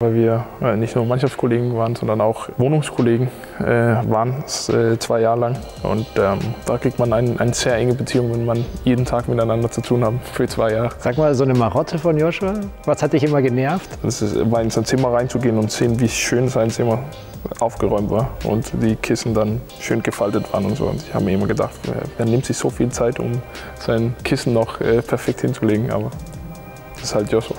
Weil wir nicht nur Mannschaftskollegen waren, sondern auch Wohnungskollegen waren es 2 Jahre lang. Und da kriegt man eine sehr enge Beziehung, wenn man jeden Tag miteinander zu tun hat für 2 Jahre. Sag mal, so eine Marotte von Joshua, was hat dich immer genervt? Das ist immer in sein Zimmer reinzugehen und sehen, wie schön sein Zimmer aufgeräumt war und die Kissen dann schön gefaltet waren und so. Und ich habe mir immer gedacht, er nimmt sich so viel Zeit, um sein Kissen noch perfekt hinzulegen, aber das ist halt Joshua.